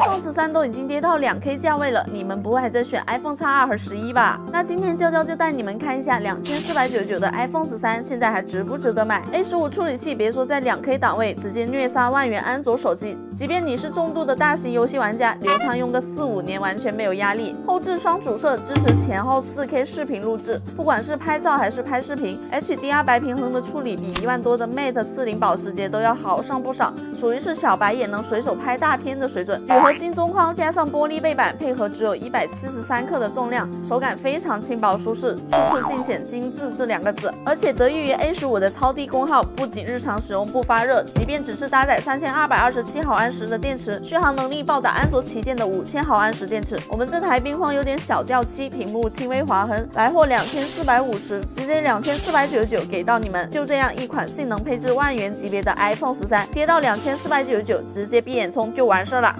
iPhone 13都已经跌到2K 价位了，你们不会还在选 iPhone X2 和11吧？那今天娇娇就带你们看一下2499的 iPhone 13现在还值不值得买。A15 处理器别说在2K 档位，直接虐杀万元安卓手机，即便你是重度的大型游戏玩家，留长用个4-5年完全没有压力。后置双主摄，支持前后 4K 视频录制，不管是拍照还是拍视频 ，HDR 白平衡的处理比1万多的 Mate 40保时捷都要好上不少，属于是小白也能随手拍大片的水准。铝合金中框加上玻璃背板，配合只有173克的重量，手感非常轻薄舒适，处处尽显精致这2个字。而且得益于 A15 的超低功耗，不仅日常使用不发热，即便只是搭载3227毫安时的电池，续航能力暴打安卓旗舰的5000毫安时电池。我们这台边框有点小掉漆，屏幕轻微划痕，来货2450，直接2499给到你们。就这样一款性能配置万元级别的 iPhone 13，跌到2499，直接闭眼冲就完事了。